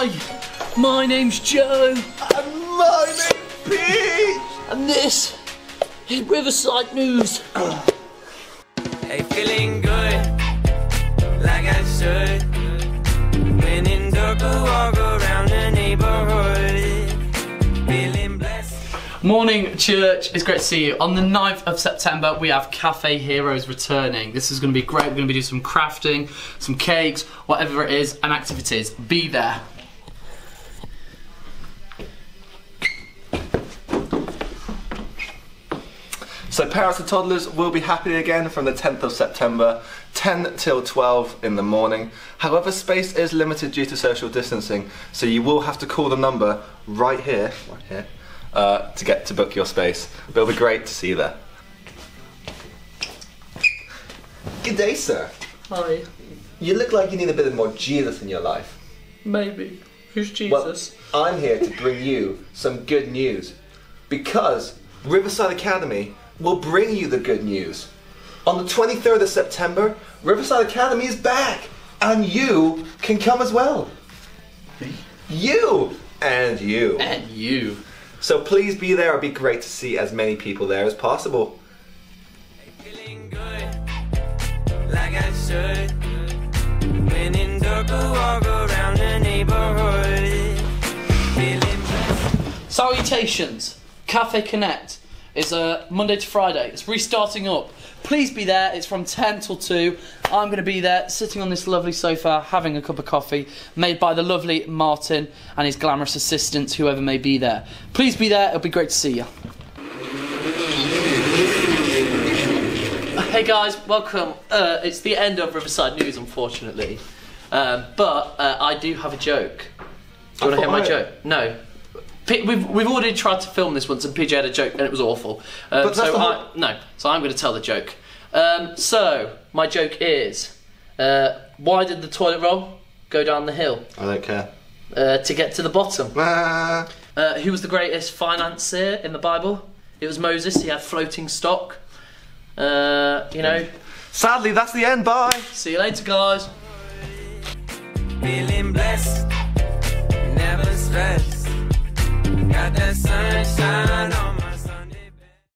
Hi, my name's Joe. And my name's Peach. And this is Riverside News. Hey, feeling good, like I should. When in dark, I walk around the neighborhood, feeling blessed. Morning, church. It's great to see you. On the 9th of September, we have Cafe Heroes returning. This is going to be great. We're going to be doing some crafting, some cakes, whatever it is, and activities. Be there. So parents and toddlers will be happening again from the 10th of September, 10 till 12 in the morning. However, space is limited due to social distancing, so you will have to call the number right here, to get to book your space. But it'll be great to see you there. Good day, sir. Hi. You look like you need a bit more Jesus in your life. Maybe. Who's Jesus? Well, I'm here to bring you some good news, because Riverside Academy will bring you the good news. On the 23rd of September, Riverside Academy is back, and you can come as well. Me? You! And you. And you. So please be there. It'd be great to see as many people there as possible. Feeling good, like I should. When in dark, I walk around the neighborhood. Salutations. Cafe Connect is Monday to Friday. It's restarting up. Please be there. It's from 10 till 2. I'm going to be there sitting on this lovely sofa having a cup of coffee made by the lovely Martin and his glamorous assistants, whoever may be there. Please be there. It'll be great to see you. Hey guys, welcome. It's the end of Riverside News, unfortunately. But I do have a joke. Do you want to hear my joke? No. We've already tried to film this once, and PJ had a joke, and it was awful. So I'm going to tell the joke. So my joke is: why did the toilet roll go down the hill? I don't care. To get to the bottom. Who was the greatest financier in the Bible? It was Moses. He had floating stock. You know. Sadly, that's the end. Bye. See you later, guys. Feeling blessed, never stressed. Got that sunshine on me.